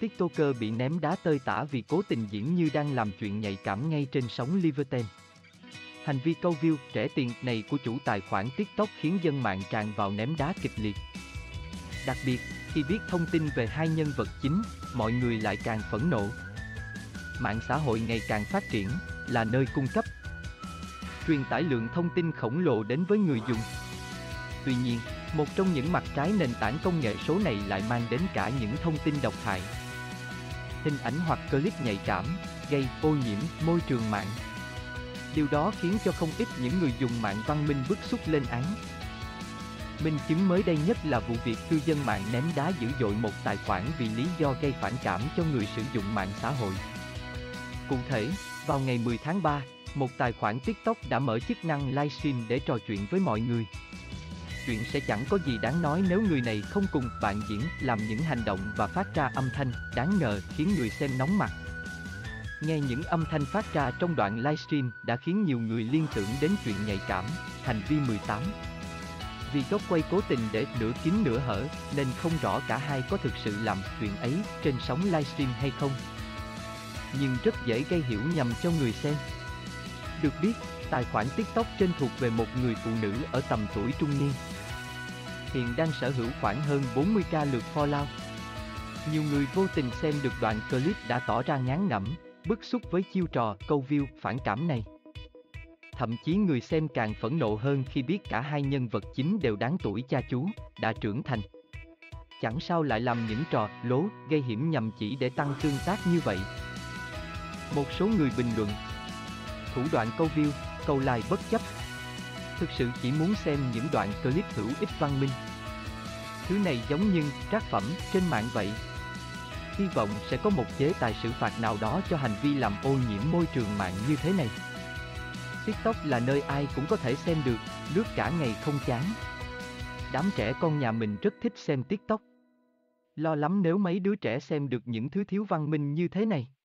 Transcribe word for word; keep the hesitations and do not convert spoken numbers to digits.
TikToker bị ném đá tơi tả vì cố tình diễn như đang làm chuyện nhạy cảm ngay trên sóng Levertel. Hành vi câu view, rẻ tiền này của chủ tài khoản TikTok khiến dân mạng tràn vào ném đá kịch liệt. Đặc biệt, khi biết thông tin về hai nhân vật chính, mọi người lại càng phẫn nộ. Mạng xã hội ngày càng phát triển, là nơi cung cấp, truyền tải lượng thông tin khổng lồ đến với người dùng. Tuy nhiên, một trong những mặt trái nền tảng công nghệ số này lại mang đến cả những thông tin độc hại. Hình ảnh hoặc clip nhạy cảm, gây ô nhiễm môi trường mạng. Điều đó khiến cho không ít những người dùng mạng văn minh bức xúc lên án. Minh chứng mới đây nhất là vụ việc cư dân mạng ném đá dữ dội một tài khoản vì lý do gây phản cảm cho người sử dụng mạng xã hội. Cụ thể, vào ngày mười tháng ba, một tài khoản TikTok đã mở chức năng livestream để trò chuyện với mọi người. Chuyện sẽ chẳng có gì đáng nói nếu người này không cùng bạn diễn làm những hành động và phát ra âm thanh đáng ngờ khiến người xem nóng mặt. Nghe những âm thanh phát ra trong đoạn livestream đã khiến nhiều người liên tưởng đến chuyện nhạy cảm, hành vi mười tám. Vì góc quay cố tình để nửa kín nửa hở nên không rõ cả hai có thực sự làm chuyện ấy trên sóng livestream hay không. Nhưng rất dễ gây hiểu nhầm cho người xem. Được biết, tài khoản TikTok trên thuộc về một người phụ nữ ở tầm tuổi trung niên. Hiện đang sở hữu khoảng hơn bốn mươi k lượt follow. Nhiều người vô tình xem được đoạn clip đã tỏ ra ngán ngẩm, bức xúc với chiêu trò câu view phản cảm này. Thậm chí người xem càng phẫn nộ hơn khi biết cả hai nhân vật chính đều đáng tuổi cha chú, đã trưởng thành. Chẳng sao lại làm những trò lố gây hiểm nhầm chỉ để tăng tương tác như vậy. Một số người bình luận, thủ đoạn câu view, câu like bất chấp. Thực sự chỉ muốn xem những đoạn clip hữu ích văn minh. Thứ này giống như trác phẩm trên mạng vậy. Hy vọng sẽ có một chế tài xử phạt nào đó cho hành vi làm ô nhiễm môi trường mạng như thế này. TikTok là nơi ai cũng có thể xem được, lướt cả ngày không chán. Đám trẻ con nhà mình rất thích xem TikTok. Lo lắm nếu mấy đứa trẻ xem được những thứ thiếu văn minh như thế này.